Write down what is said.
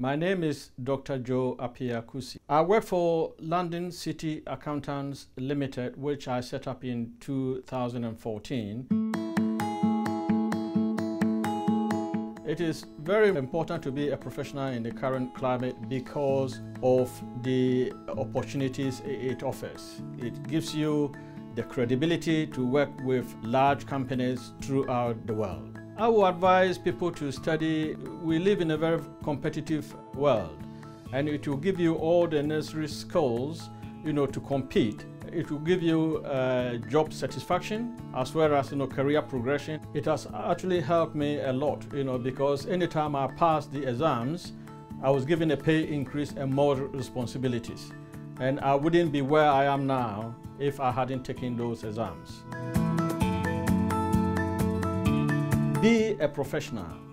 My name is Dr. Joe Appiah-Kusi. I work for London City Accountants Limited, which I set up in 2014. It is very important to be a professional in the current climate because of the opportunities it offers. It gives you the credibility to work with large companies throughout the world. I would advise people to study. We live in a very competitive world, and it will give you all the necessary skills, to compete. It will give you job satisfaction as well as career progression. It has actually helped me a lot, because anytime I passed the exams, I was given a pay increase and more responsibilities, and I wouldn't be where I am now if I hadn't taken those exams. Be a professional.